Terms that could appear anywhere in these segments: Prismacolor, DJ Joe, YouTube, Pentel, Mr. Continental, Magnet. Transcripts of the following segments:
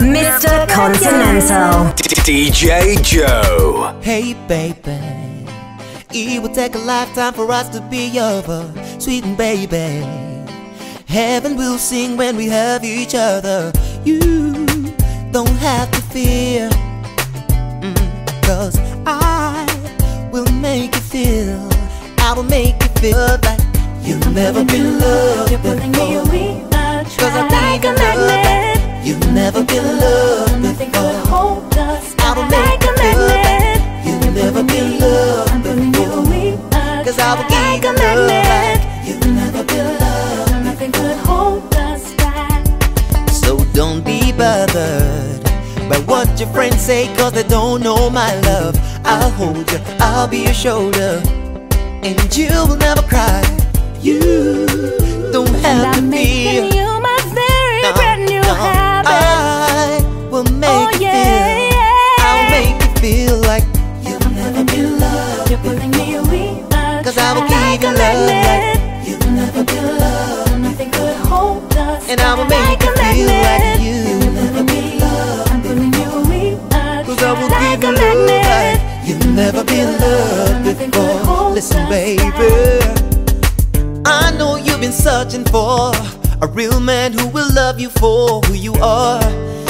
Mr. Continental, DJ Joe. Hey baby, it would take a lifetime for us to be over. Sweet and baby, heaven will sing when we have each other. You don't have to fear, cause I will make you feel, I will make you feel that you've never been loved before. Cause I'm like a magnet, you've never been loved before. I will make you feel that you've never been loved before. Cause I will give you love that you've never been loved. Nothing could hold us back. So don't be bothered by what your friends say, cause they don't know my love. I'll hold you, I'll be your shoulder, and you will never cry. You don't have to fear. I'm making you my very brand new habit. I will make you feel, I'll make you feel like you've never been loved. You're pulling me away, cause I will give you love like you've never been loved. Nothing could hold us, and I will make you feel like you've never been loved. I'm pulling you away, cause I will give you love like you've never been loved before. Listen baby, I know you've been searching for a real man who will love you for who you are.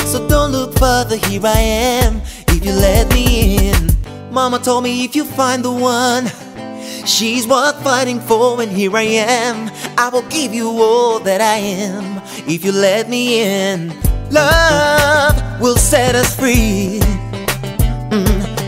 So don't look further, here I am, if you let me in. Mama told me if you find the one, she's worth fighting for, and here I am. I will give you all that I am, if you let me in. Love will set us free,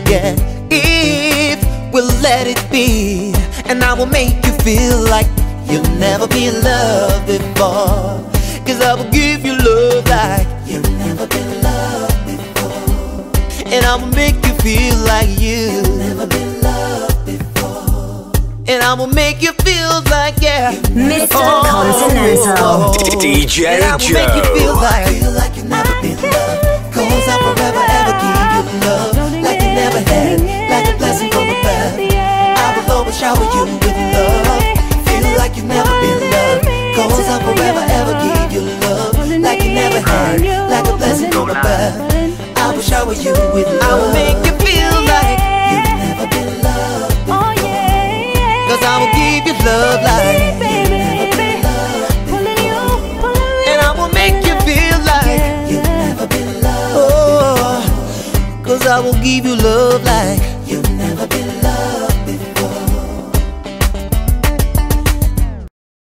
yeah, if we'll let it be. And I will make you feel like you've never been loved before, cause I will give you love like you've never been loved before. And I will make you feel like you've never been loved before. And I will make you feel like, yeah, Mr. Continental, DJ and I will Joe. Make you feel like you've never been loved. Cause I will never ever give you love like you never had, like a blessing from above. I will always shower you with love, like you've never been loved. Cause I'll forever ever give you love like you never had, like a blessing from above. I will shower you with love, I will make you feel like you've never been loved before. Cause I will give you love like you've never been loved before. And I will make you feel like you've never been loved before. Cause I will give you love like